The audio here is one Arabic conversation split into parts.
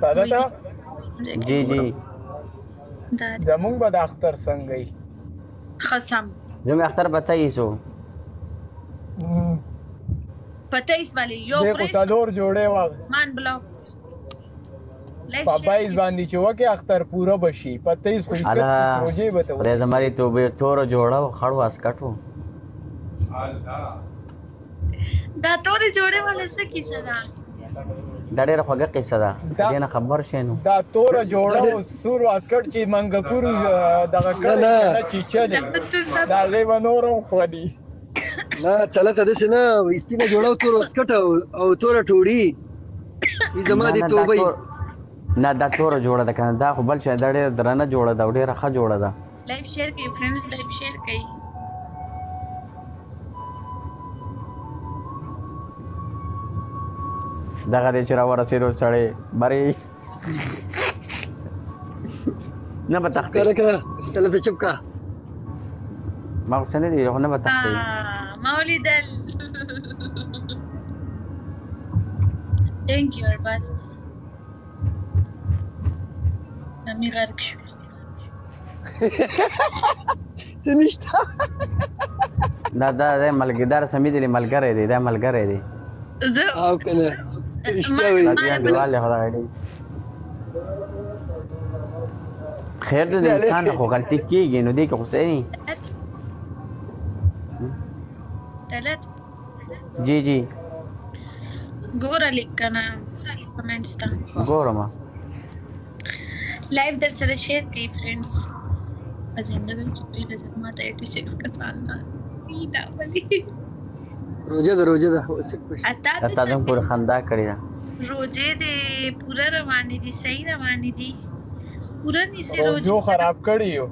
پتا تھا؟ جی جی زمون با دا اختر سنگئی خسم زمون اختر بتاییسو پتاییس والی یو پریس دیکھو تلور جوڑے وقت من بلاک پتاییس باندی چو وکی اختر پورا بشی پتاییس خوشکت روجی بتاو ریز ہماری تو بے تور جوڑا خڑو اسکٹو دا تور جوڑے والا سکی صدا دا ډېره خوږه قصه ده دې نه خبر شې نو دا توره جوړه سور واسکټ چې منګکور دغه کړه چې چلې دا لیو نورم خوري نه تلته داسې نه سپینه جوړه تور واسکټ او توره ټوړي وي زما دې توبې نه دا توره جوړه ده کنه دا خو بل شی دا ډېره درنه جوړه ده او ډېره ښه جوړه ده لایف شیر کوي فرینډز لایف شیر کوي دغه دې چې راورسېدو سړی برې نه به تختې تله به چپ کا ما خو څه نه دي خو نه به تختې ما ولیدل تینک یو ارباز سمي غرق شو څه نشته دا دا ملګردار سمي دي ملګری دی دا ملګری دی زه او کنه خیر د انسان خو غلطي کېږي نو دې کې خو څه نه جی جی ګوره لیک کنه کمنټس ته ګوره ما لایف در سره شیر کوي فرینډس په زندګۍ کې پرې د ما ته 86 کا سال نه دا ولي روزه ده روزه ده اوس خوش اته ته پورا خندا کړی دا روزه دې پورا رواني دي صحیح رواني دي پورا نه سي روزه جو خراب کړی یو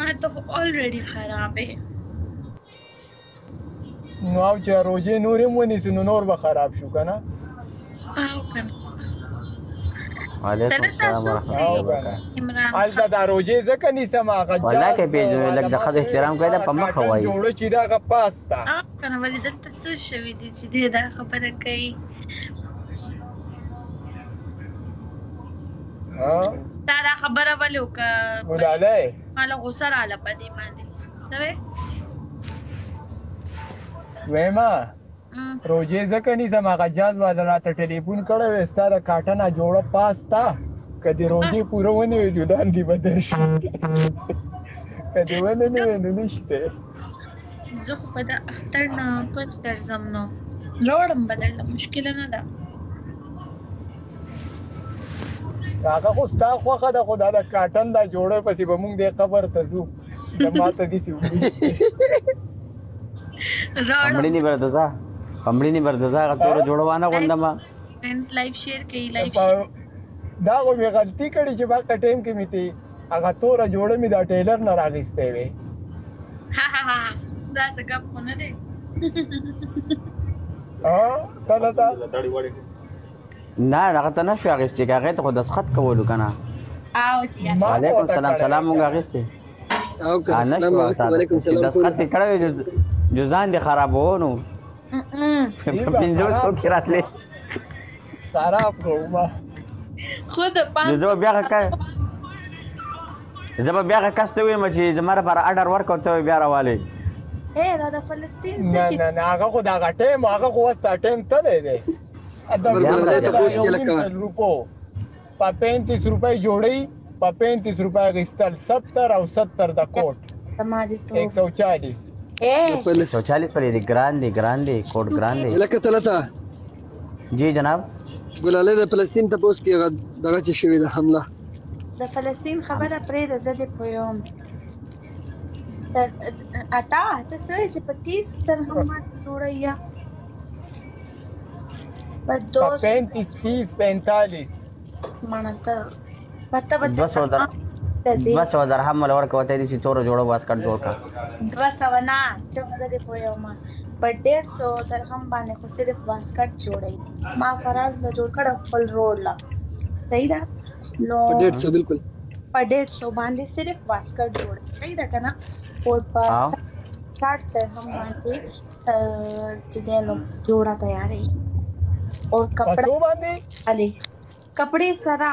ما ته اولریډي خراب ہے نو او چې روزه نور هم ونی سي نو نور به خراب شو کنه او کنه وعلیکم السلام ورحمۃ اللہ الدا د روزه ځکه نیسم هغه ولکه به لک د خدای احترام کوي د پمخ هوای جوړه چې دا پاستا کنه ولې د تاسو شوې دي چې دا خبره کوي ها دا خبره ولو ک ولای مال غوسه را لپدې باندې سوي وېما روزه ځکه نیسم هغه جاز والا راته ټلیفون کړو وستاره کاټنه جوړه پاستا کدی روزه پوره ونه وي جوړان دی بدر شي کدی ونه نه نشته زه خو په د اختر نه پچ درځم نو لوړم بدل مشکل نه ده هغه خو ستا خوخه ده خو دا کاټن دا جوړه پسې به مونږ د قبر ته ځو جماعته دي سیو راړم نه بردزا کمړی نه بردزا غوړه جوړوانه غوندما فرینډز لایف شیر کوي لایف دا خو مې غلطي کړې چې باکه ټایم کې میتي هغه توره جوړه مې دا ټیلر نه راغستې وې ها ها دا څه کب خو نه دی ها دا دا داړي وړي نه هغه ته نه شو اغستې هغه ته خو دسخط کولو کنه او چې وعلیکم السلام سلام مونږ اغستې او که السلام علیکم سلام دسخط کړو جزان دي خرابونو پنځوس خو کې راتلې خراب کوما خود پام زه به بیا کاسته ویم چې زماره پر آرډر ورکوته بیا راوالي دا د فلسطین سکی نه هغه خو دا غټه هغه خو سټیم ته دی دا روپو په 35 روپۍ جوړی په 35 روپۍ غستل 70 او 70 د کوټ تمہاری تو 140 140 پر دی ګراندي کوټ ګراندي لکه تلته جی جناب ګلاله د فلسطین ته پوس کې دغه چې شوې د حمله د فلسطین خبره پرې د زده پویوم اتا ته سره چې 25 تر هم جوړیا په 25 30 45 مانسته پته بچو بس ودر هم ول ورکو ته دې تور جوړو واسکټ جوړ کا 200 نه چپ زده پویوم په 150 درهم باندې خو صرف واسکټ جوړی ما فراز له جوړ کړه خپل روډ لا صحیح ده نو په 150 بالکل په 150 باندې صرف واسکټ جوړ صحیح ده کنه اور په 60 درهم باندې چې دې نو جوړه تیارې اور کپڑا باندې علي कपड़े सरा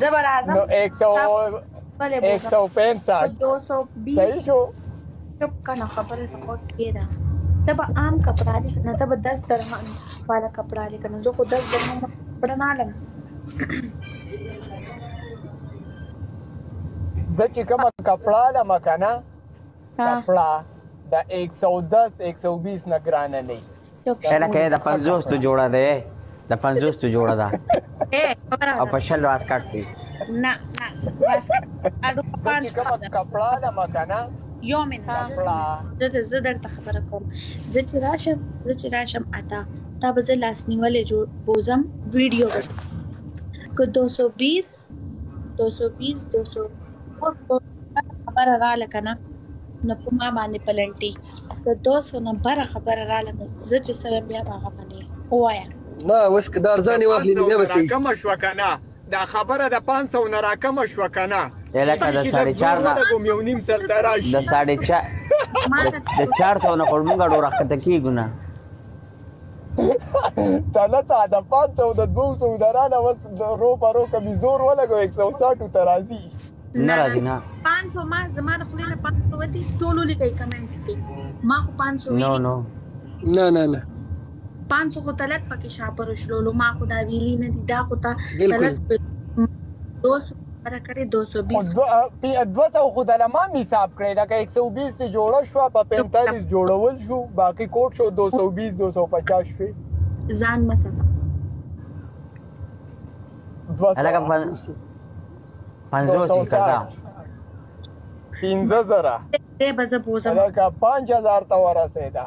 जबर आजम तो 165 220 चुप का ना खबर तो केदा तब आम कपड़ा लेना तब 10 درهم वाला कपड़ा लेना जो को 10 درهم कपड़ा ना ले देखिए कम कपड़ा ला मकाना कपड़ा द 110 120 ना ग्राना नहीं चला के द 50 तो जोड़ा दे द 50 तो जोड़ा दा أفشل واسكارتي. لا لا. كابلا لا مكانا. يومين. زدر تخبركم. زد راشم أتا. تاب زد لاسني ولا جو بوزم فيديو. كدوسو بيس. 220 خبر رالة كنا. نبوما ماني بلنتي. كدوسو نبارة خبر رالة زد سبب يا بعماني. هوايا. لا وسك دارزاني واخلي نبي بس كم شو كنا دا خبره دا 500 نرا كم شو كنا لا كذا 4.5 دا کوم یو نیم سر دراش دا 4.5 دا 400 نه کوم غاډو راکته کی ګنا ثلاثه دا 500 دا 200 درانه وس رو کمی زور ولا کو 160 ترازی ناراضی نه 500 ما زمانه خلیله 500 ودی ټولو لیکي کمنټس کې ما 500 نو نو نه نه نه 500 کو تلت پکې شاپر شلولو ما خدا ویلی نه دی دا خو تا تلت 200 پر کړي 220 دوه خدا لمه حساب کړی دا 120 ته جوړو شو په 45 جوړول شو باقی کوټ شو 220 250 شو ځان مسله الګا 500 کړه 15000 دې بزه بوزه الګا 5000 ته ورسه دا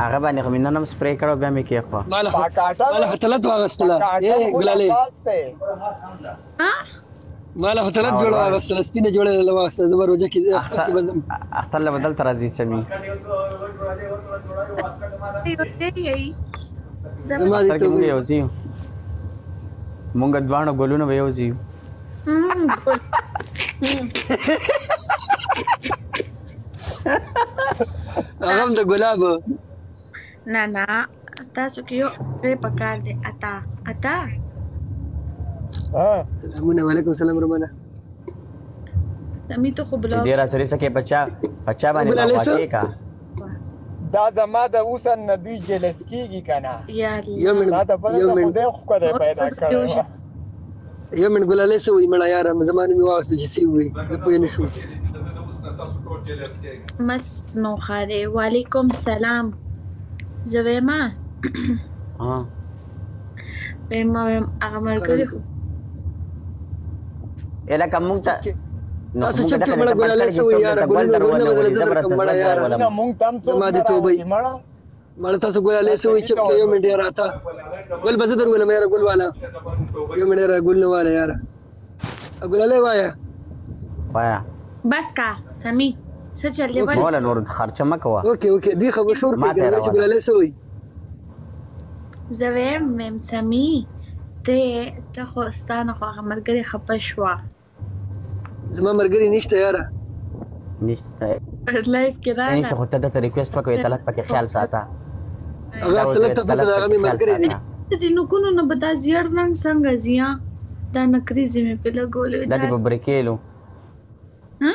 هغه باندې کوم نن هم سپری کړو بیا مې کې خو مال هتلت واغستله اے ګلالي ها مال هتلت جوړ واغستله سپینه جوړه واغستله زبر وجه کې اختل بدل ترازی سمي مونږ دوانو ګلونو ویوځي هغه د ګلاب نا نا تاسو کې یو په پکار دي اتا السلام علیکم سلام رمانه سمیتو خو بلا ډیر سره سکه بچا باندې واکې کا دا زما د اوسن نبی جلس کیږي کنه یو من خدای خو کوي پیدا کړو یو من ګلاله سو مړه یار زمانه می واسو جسی وي په نه شو مس نو خاله وعلیکم سلام زویما ها پېما هغه مرګري اله کوم ته نو څه چې بل غواړل سو یار ګولونه مونږ تم څو ما دې توبې مړ تاسو غواړل سو چې یو منډه راته ګول بز درول مې را ګول والا یو منډه را ګول نه والا یار ګوللې وایا بس کا سمي سجل لي ولا نور خرچه مکوا اوکی دی خو شور کې راځي بلل سوې زویم مم سمي ته خو ستانه خو مرګري خپشوا زما مرګري نشته یاره نشته لایف کې راځه نشته خو ته د ریکوست وکوي ته لکه خیال ساته هغه تلته په دغه مې مرګري دي ته نو کو نو بتا زیړ رنگ څنګه زیا دا نکري زمې په لګولې دا د ببرکېلو ها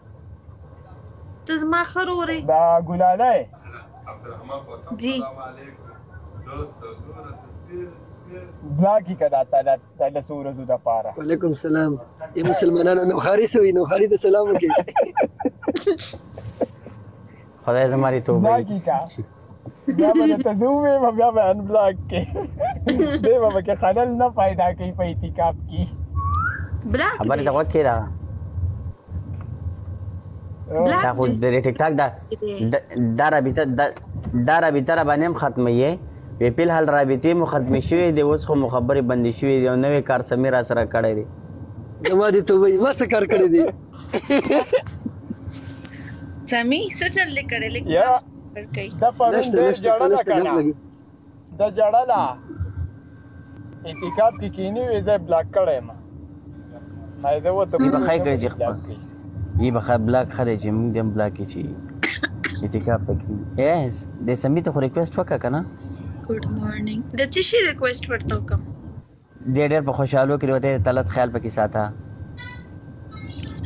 تزما خروري دا ګلاله عبدالرحمن پوتو السلام علیکم دوست دوره تصویر بلاګی کدا تا د سورزو د پاره وعلیکم السلام ای مسلمانانو نو خارسوي نو خاري د سلام وکي خدای زماري توبه دا به ته زومه ما بیا به ان بلاک کې دی بابا کې خلل نه फायदा کوي په اعتکاف کې بلاک خبره دا وکړه دا خو دې ټیک ټاک دا رابطه باندې ختمه یې په پیل حال رابطه مو ختمه شوې دی اوس خو مخبري بندي شوې دی او نوې کار سمې را سره کړې دی زما دې توبه ما څه کار کړې دی سمی سچل لیکړه لیکړه دا پرون د جړه لا کړه دا جړه لا اعتکاف کې کینی وې زې بلاک کړم ما زه وته به خای کړی خپل یی به بلاک خرجې موږ دم بلاک چی اعتکاف ته کې یس د سمی ته ریکوست وکړه کنه ګډ مارننګ د چی شي ریکوست ورته کوم دې ډېر په خوشاله کې وته تلت خیال پکې ساته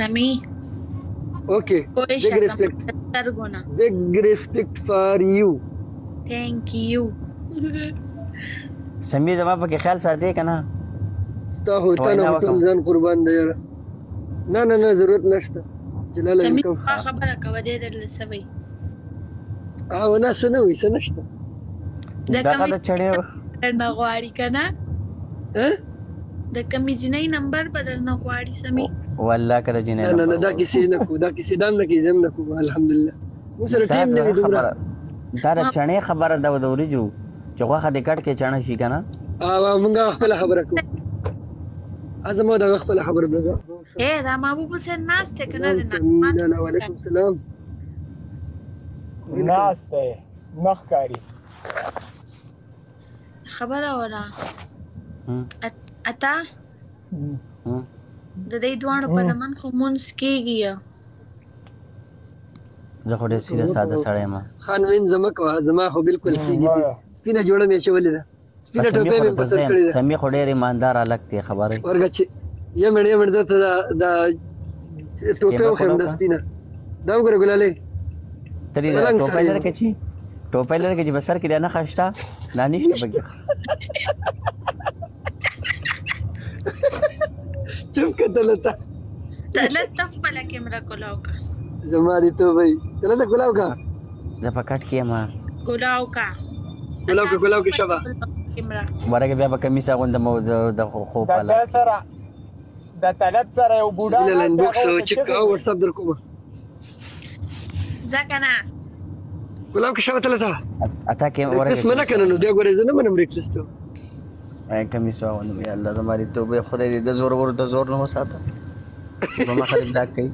سمی Okay. Big respect. Big respect for you. Thank you. سمي زما پکې خیال ساتي کنه ستا هوتن ځان قربان دی نه نه نه ضرورت نشته جلال کوم خبره کو دې درل سوي او نه سنوي سنشته دا کمه چړې نه غواړي کنه ها د کمې جنۍ نمبر بدل نه غواړي سمي والله کله جنې نه نه نه دا کیسې نه کو دا کیسې دام نه کې زم نه کو الحمدلله موږ ټیم نه دومره دا چنې خبره دا ودوري جو چې غوخه دې کټ کې چانه شي کنه او موږ خپل خبره کو ازمو دا خپل خبره ده اے دا ما مو په سن ناس ته کنه نه نه وعلیکم السلام ناس ته مخکاری خبره ورا اتا د دې دوانو په لمن خو مونږ کېږي زه خو ډېر سیده ساده سړی یم خانوین زما کوه زما خو بالکل کېږي سپینه جوړه مې چولې ده سپینه ټوپۍ مې پسند کړې ده سمې خو ډېر ایماندار هلک دی خبره ورګه چې یمړ یمړ درته دا ټوپۍ وښیم دا سپینه دا وګوره ګلالۍ ته دې ټوپۍ لرې کې چې ټوپۍ لرې کې چې په سر کې دا نښه شته دا نشته پکې چپ کتلتا تلتا فبل کیمرا کولاو کا زماری تو بھائی تلتا کولاو کا جب کٹ کیا ما کولاو کا کولاو کی شبا کیمرا ورا کے بیا بکمیسا غند موز د خوب پالا دا سرا دا تلت سرا یو بوډا لن بوکسو چکا واٹس اپ در کوما زکنا کولاو کی شبا تلتا اتا کی ورا اس منا کنه نو دی ګورې زنه منم ریکلستو اے کمیسا ونه یا الله زماری توبه خدای دې د زور ور د زور نه وساته ما خدای دا کوي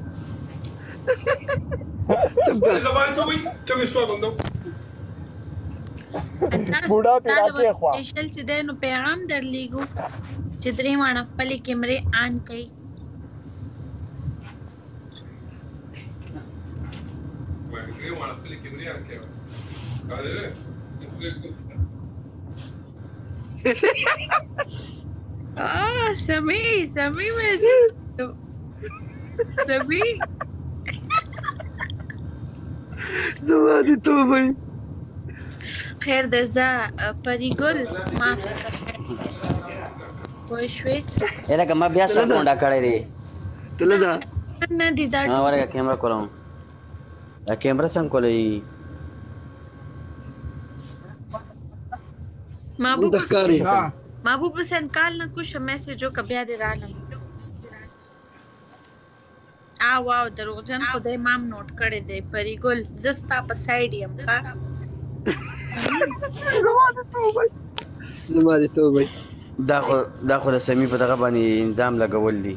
زماری توبه کمیسا بندو بوډا پیرا کې خو سپیشل چې د نو پیغام درلیګو چې درې وانه خپل کیمرې آن کوي وایي وانه خپل کیمرې آن کوي کاله اه سمي سمي مزيد سمي زمادي توبه خير ده زا پريګل معاف کوي شوي اله کما بیا سونډا کړې دي تله دا نه دي دا ها ورګه کیمرا کولاو دا کیمرا څنګه کولې محبوب حسین کال نہ کچھ میسج جو کبھی آدھے رالم آوا او دروغجن خدای مام نوٹ کړی دی پری ګل زستا په سایډ یم ښا زما دې توبه دا خو د سمی په دغه باندې انظام لګول دی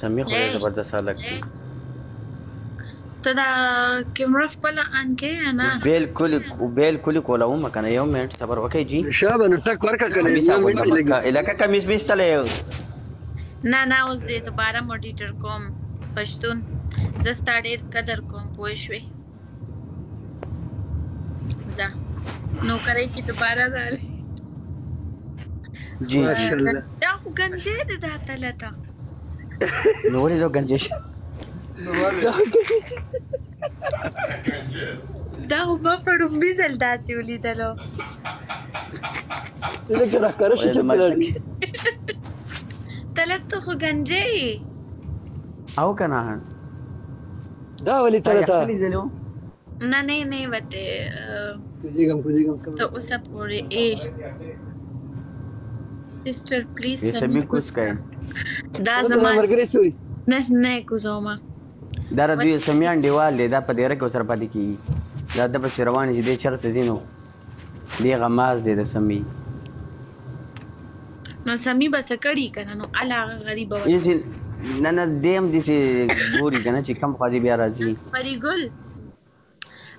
سمی خو زبردست حالت دی ته دا کیمرا خپله ان کې یا نه بالکل کولوم کنه یو منټ صبر وکړئ جی شابه نو ټک ورکه کنه علاقه کمیس بیس چلی نه اوس دې دوباره موډیټر کوم پښتون زه ستا ډېر قدر کوم پوه شوې زه نوکرۍ کې دوباره راغلې جی دا خو ګنجې ده دا تلته نو ولې زه ګنجې شم دا خو ما پړومبي ځل داسې ولیدلو لکه راښکاره شي تلت خو گنجی او کنه دا ولی تلتا نه نه نه بته کوزیگم تو اوسه پوری ای سسٹر پلیز سمی کوس کای دا زما نه کوزوما دا دوی سمیان دیوال دی دا په ډیره کې سر پاتې کی دا د شروانی دې چرته زینو دی غماز دې د سمی نو سمی بس کړي کنه نو الا غریب وایي نه نه دیم دي چې ګوري کنه چې کم خاجي بیا راځي پری ګل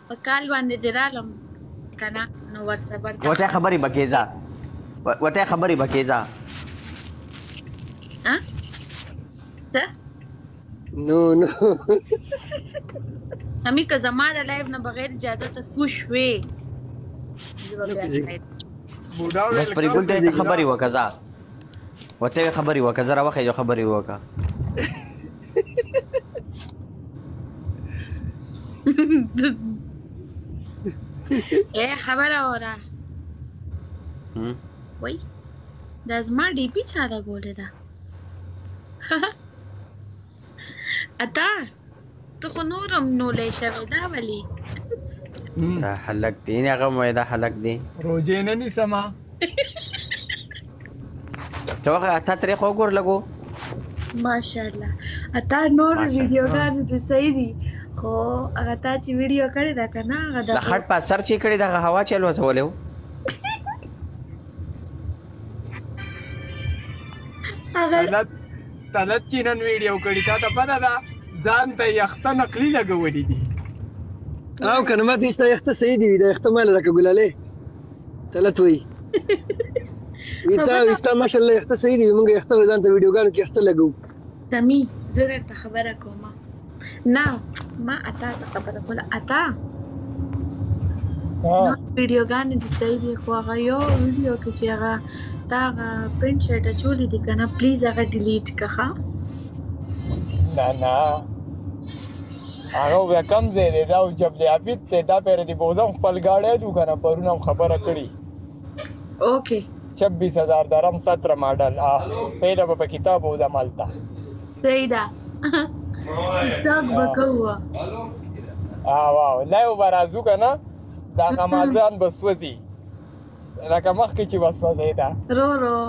په کال باندې درالم کنه نو ور صبر وته خبري بکیزا وته خبري بکیزا ها ته نو نو سمی که زما د لایو نه بغیر اجازه ته خوش وې زبر بس پری ګل ته خبري وکزا وته خبري وکړه زره وخه یو خبري وکړه خبره وره وای دا زما ډي پی چا راغولې ده اته ته خو نورم نولی شوې دا ولې دا حلق دی نه هغه مې دا حلق دی روزې نه نیسما توغه اته تاریخ وګور لګو ماشاءالله اته نور ویډیوګان دې صحیح دي خو هغه تا چې ویډیو کړی دا کنه هغه د خټ په سر چې کړی دا هوا چلو وسولې هغه تلت چې نن ویډیو کړی تا ته پته ده ځان ته یخته نقلی لګولې دي او کنه ما دې ستا یخته صحیح دی دا یخته مال لکه ګلاله تلت وی استا ماشاء الله یخته صحیح دی موږ یخته ځان ته ویډیوګانو کې یخته لګو تمی زه درته خبره کوم نه ما اتا ته خبره کوله اتا ویډیوګانې دې صحیح دي خو هغه یو ویډیو کې چې هغه تا پرنټ شرټه چولې دي که نه پلیز هغه ډیلیټ که ښه نه هغه بیا کم ځای دی دا جبل عبید دی دا پرې دې بوزم خپل ګاډی دو که نه پرون هم خبره کړي اوکې 26000 درهم 17 ماډل پیدا په کتاب او د مالتا پیدا کتاب وکوا واو لایو برازو کنه دا کمازان بسوځي لکه مخکې چې بسوځي دا رو